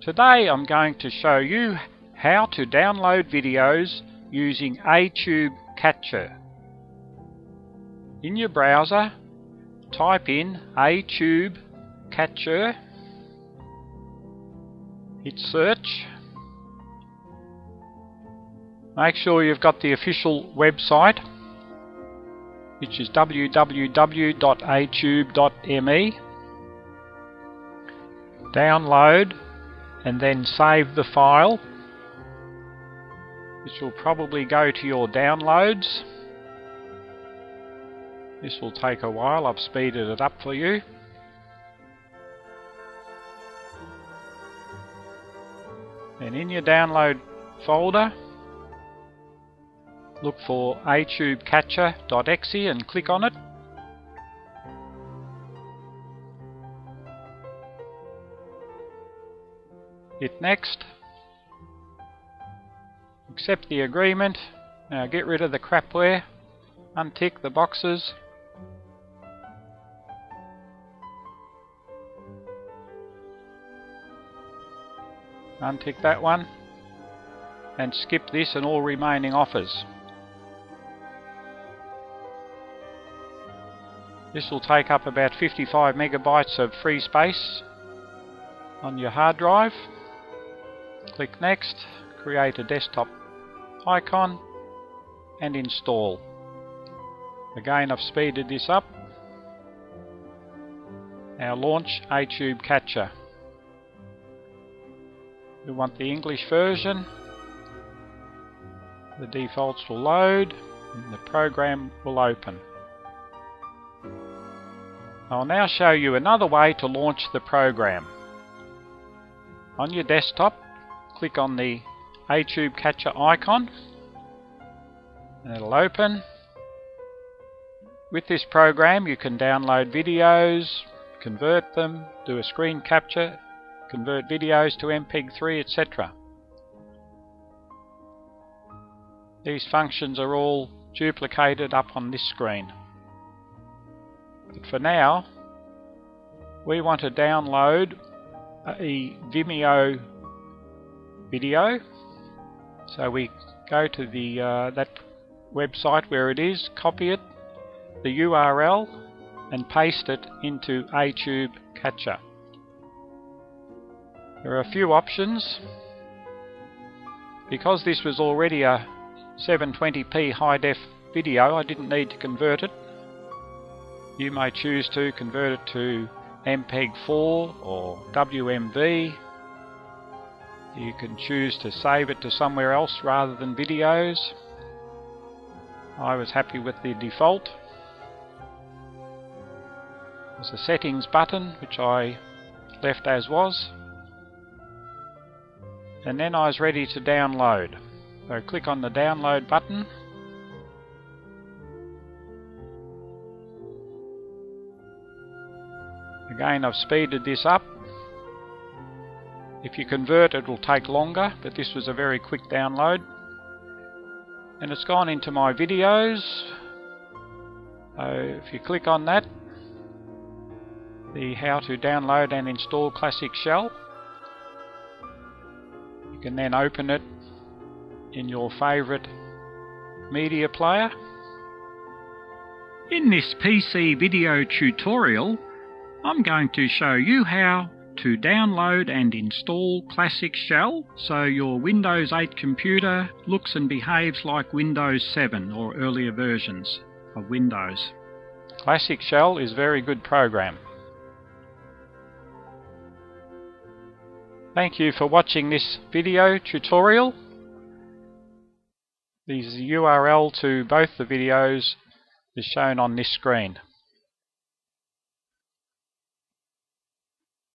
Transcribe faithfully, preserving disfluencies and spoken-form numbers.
Today I'm going to show you how to download videos using aTube Catcher. In your browser, type in aTube Catcher, hit search. Make sure you've got the official website, which is w w w dot atube dot m e. Download and then save the file, which will probably go to your downloads. This will take a while, I've speeded it up for you. And in your download folder, look for atube catcher dot e x e and click on it. Hit next. Accept the agreement. Now get rid of the crapware. Untick the boxes. Untick that one. And skip this and all remaining offers. This will take up about fifty-five megabytes of free space on your hard drive. Click Next, create a desktop icon and install. Again, I've speeded this up. Now launch aTube Catcher. You want the English version. The defaults will load and the program will open. I'll now show you another way to launch the program. On your desktop, click on the aTube Catcher icon and it'll open. With this program you can download videos, convert them, do a screen capture, convert videos to M P E G three, et cetera. These functions are all duplicated up on this screen. But for now, we want to download a Vimeo video, so we go to the uh, that website where it is, copy it, the U R L, and paste it into aTube Catcher. There are a few options. Because this was already a seven twenty p high-def video, I didn't need to convert it. You may choose to convert it to M P E G four or W M V. You can choose to save it to somewhere else rather than videos. I was happy with the default. There's a settings button which I left as was. And then I was ready to download. So click on the download button. Again, I've speeded this up. If you convert, it will take longer, but this was a very quick download. And it's gone into my videos. So if you click on that, the how to download and install Classic Shell, you can then open it in your favourite media player. In this P C video tutorial, I'm going to show you how to download and install Classic Shell so your Windows eight computer looks and behaves like Windows seven or earlier versions of Windows. Classic Shell is a very good program. Thank you for watching this video tutorial. The U R L to both the videos is shown on this screen.